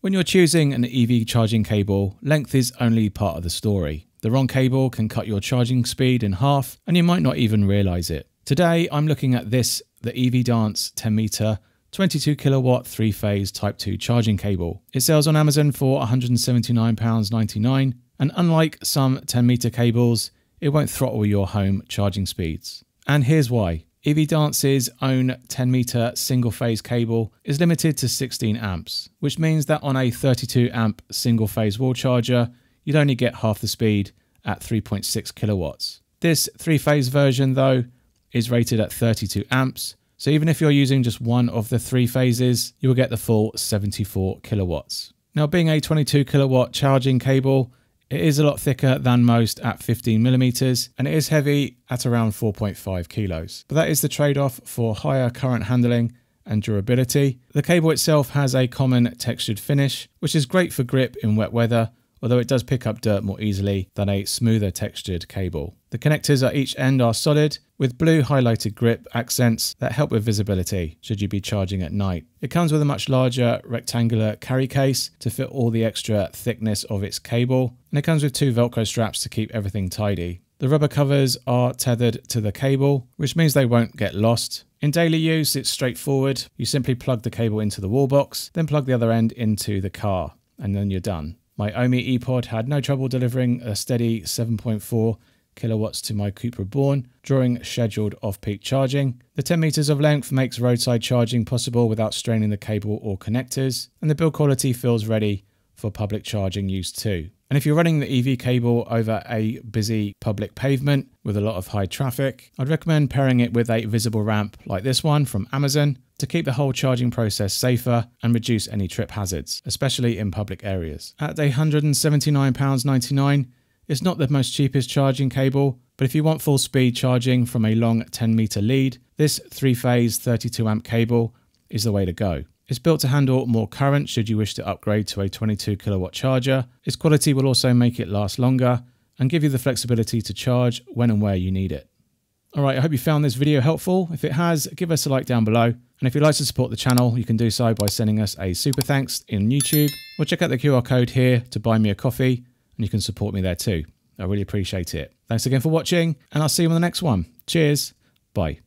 When you're choosing an EV charging cable, length is only part of the story. The wrong cable can cut your charging speed in half, and you might not even realize it. Today, I'm looking at this, the EVDance 10 meter, 22 kilowatt, 3-phase Type 2 charging cable. It sells on Amazon for £179.99, and unlike some 10 meter cables, it won't throttle your home charging speeds. And here's why. EVDance's own 10 meter single phase cable is limited to 16 amps, which means that on a 32 amp single phase wall charger, you'd only get half the speed at 3.6 kilowatts. This 3-phase version though is rated at 32 amps. So even if you're using just one of the 3 phases, you will get the full 74 kilowatts. Now, being a 22 kilowatt charging cable, it is a lot thicker than most at 15 millimeters, and it is heavy at around 4.5 kilos. But that is the trade-off for higher current handling and durability. The cable itself has a common textured finish, which is great for grip in wet weather, although it does pick up dirt more easily than a smoother textured cable. The connectors at each end are solid, with blue highlighted grip accents that help with visibility should you be charging at night. It comes with a much larger rectangular carry case to fit all the extra thickness of its cable, and it comes with 2 Velcro straps to keep everything tidy. The rubber covers are tethered to the cable, which means they won't get lost. In daily use, it's straightforward. You simply plug the cable into the wall box, then plug the other end into the car, and then you're done. My Ohme ePod had no trouble delivering a steady 7.4 kilowatts to my Cupra Born during scheduled off-peak charging. The 10 meters of length makes roadside charging possible without straining the cable or connectors, and the build quality feels ready for public charging use too. And if you're running the EV cable over a busy public pavement with a lot of high traffic, I'd recommend pairing it with a visible ramp like this one from Amazon to keep the whole charging process safer and reduce any trip hazards, especially in public areas. At £179.99, it's not the most cheapest charging cable, but if you want full speed charging from a long 10 meter lead, this 3-phase 32 amp cable is the way to go. It's built to handle more current should you wish to upgrade to a 22 kilowatt charger. Its quality will also make it last longer and give you the flexibility to charge when and where you need it. All right, I hope you found this video helpful. If it has, give us a like down below. And if you'd like to support the channel, you can do so by sending us a super thanks in YouTube, or check out the QR code here to buy me a coffee, and you can support me there too. I really appreciate it. Thanks again for watching, and I'll see you on the next one. Cheers. Bye.